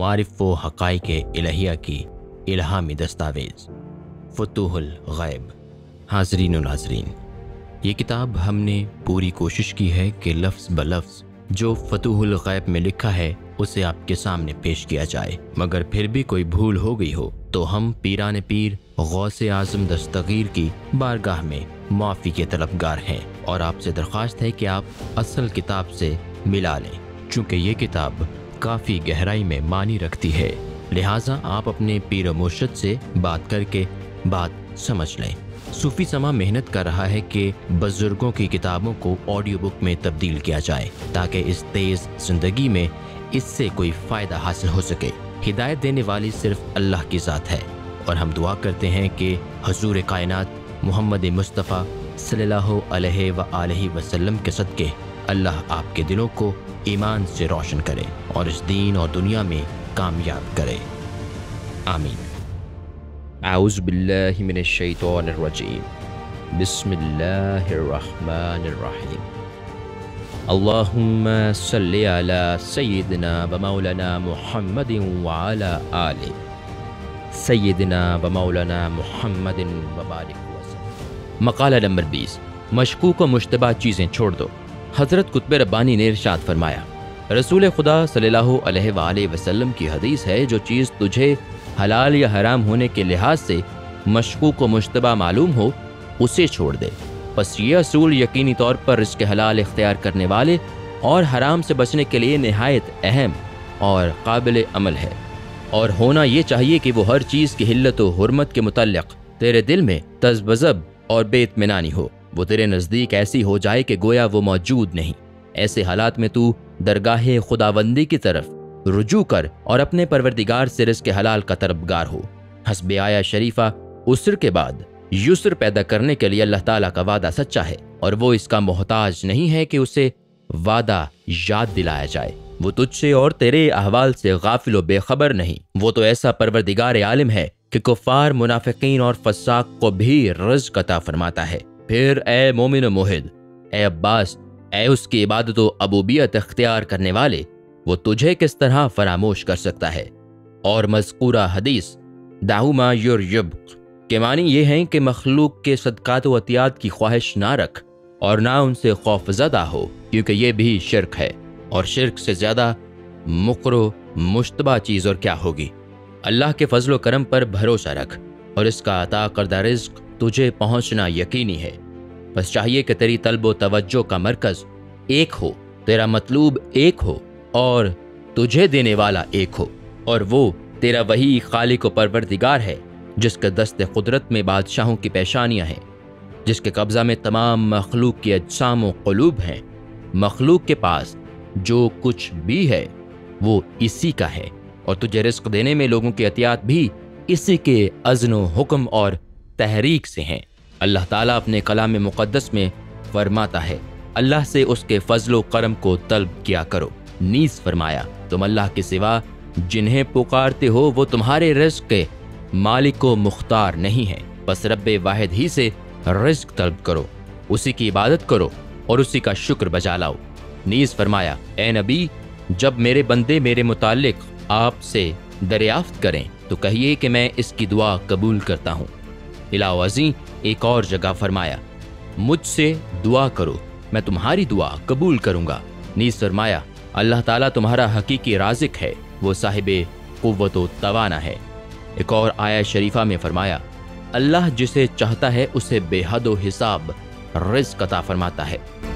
मारिफ व हक़ाइक़ इलाहिया की इल्हामी दस्तावेज़ फुतुहुल ग़ैब। हाज़रीन व नाज़रीन, ये किताब हमने पूरी कोशिश की है कि लफ्ज़ ब लफ्ज़ जो फुतुहुल ग़ैब में लिखा है उसे आपके सामने पेश किया जाए, मगर फिर भी कोई भूल हो गई हो तो हम पीरान पीर गौसे आज़म दस्तगीर की बारगाह में माफ़ी के तलबगार हैं और आपसे दरख्वास्त है कि आप असल किताब से मिला लें, चूँकि ये किताब काफ़ी गहराई में मानी रखती है, लिहाजा आप अपने पीर मुर्शद से बात करके बात समझ लें। सूफ़ी समा मेहनत कर रहा है कि बुज़ुर्गों की किताबों को ऑडियो बुक में तब्दील किया जाए ताकि इस तेज़ ज़िंदगी में इससे कोई फ़ायदा हासिल हो सके। हिदायत देने वाली सिर्फ अल्लाह की ज़ात है और हम दुआ करते हैं कि हुज़ूर कायनात मोहम्मद मुस्तफ़ा सल्लल्लाहु अलैहि व आलिहि वसल्लम के सदक़े अल्लाह आपके दिलों को ईमान से रोशन करे और इस दीन और दुनिया में कामयाब करे। आमीन। आऊज़ु बिल्लाहि मिनश शैतानिर रजीम। बिस्मिल्लाहिर रहमानिर रहीम। अल्लाहुम्मा सल्लि अला सय्यिदिना व मौलाना मुहम्मदिन व अला आलि सय्यिदिना व मौलाना मुहम्मदिन व बारिक वसल्लम। मकाला नंबर 20, मशकूक व मुश्तबा चीज़ें छोड़ दो। हज़रत कुतुब रब्बानी ने इरशाद फरमाया, रसूल खुदा सल्लल्लाहु अलैहि वाले वसल्लम की हदीस है, जो चीज़ तुझे हलाल या हराम होने के लिहाज से मशकूक व मुश्तबा मालूम हो उसे छोड़ दे। बस ये असूल यकीनी तौर पर रिस्क हलाल इख्तियार करने वाले और हराम से बचने के लिए नहायत अहम और काबिल अमल है, और होना ये चाहिए कि वो हर चीज़ की हिल्लत व हुर्मत के मुतल्लिक़ तेरे दिल में तज़बज़ब और बेइत्मीनानी हो, वो तेरे नज़दीक ऐसी हो जाए कि गोया वो मौजूद नहीं। ऐसे हालात में तू दरगाहे खुदाबंदी की तरफ रुजू कर और अपने परवरदिगार से रिज़्क़े हलाल का तलबगार हो। हस्बे आया शरीफा उसर के बाद युसर पैदा करने के लिए अल्लाह ताला का वादा सच्चा है और वो इसका मोहताज नहीं है कि उसे वादा याद दिलाया जाए। वो तुझसे और तेरे अहवाल से गाफिल व बेखबर नहीं, वो तो ऐसा परवरदिगार आलिम है कि कुफ़ार, मुनाफिकीन और फसाक को भी रिज़्क़ अता फरमाता है। फिर ए मोमिन मोहिद, ए अब्बास, ए उसकी इबादत व अबूबियत इख्तियार करने वाले, वो तुझे किस तरह फरामोश कर सकता है। और मज़कूरा हदीस दाहुमा युर्युब्क के मानी ये हैं कि मखलूक के सदक़ात व अतियात की ख्वाहिश ना रख और ना उनसे खौफज़दा हो, क्योंकि ये भी शिरक है और शिरक से ज़्यादा मुकरो मुश्तबा चीज़ और क्या होगी। अल्लाह के फजल व करम पर भरोसा रख और इसका अता करदा रिज़्क़ तुझे पहुंचना यकीनी है। बस चाहिए कि तेरी तलब व तवज्जो का मरकज़ एक हो, तेरा मतलूब एक हो और तुझे देने वाला एक हो, और वो तेरा वही खालिक व परवरदिगार है जिसके दस्ते कुदरत में बादशाहों की पेशानियाँ हैं, जिसके कब्ज़ा में तमाम मखलूक के अज्साम व क़ुलूब हैं। मखलूक के पास जो कुछ भी है वो इसी का है और तुझे रिस्क देने में लोगों की एहतियात भी इसी के अज़्न व हुक्म और तहरीक से हैं। अल्लाह ताला अपने कलाम मुक़द्दस में फरमाता है, अल्लाह से उसके फजलो करम को तलब किया करो। नीज़ फरमाया, तुम अल्लाह के सिवा जिन्हें पुकारते हो वो तुम्हारे रिस्क के मालिक व मुख्तार नहीं है, बस रब्बे वाहिद ही से रिस्क तलब करो, उसी की इबादत करो और उसी का शुक्र बजा लाओ। नीज़ फरमाया, ए नबी, जब मेरे बंदे मेरे मुतालिक आपसे दरियाफ्त करें तो कहिए कि मैं इसकी दुआ कबूल करता हूँ। इलावाजी एक और जगह फरमाया, मुझसे दुआ करो मैं तुम्हारी दुआ कबूल करूँगा। नीज़ फरमाया, अल्लाह ताला तुम्हारा हकीकी राज़िक है, वो साहिबे कुव्वत व तवाना है। एक और आया शरीफा में फरमाया, अल्लाह जिसे चाहता है उसे बेहद व हिसाब रिज़्क़ अता फरमाता है।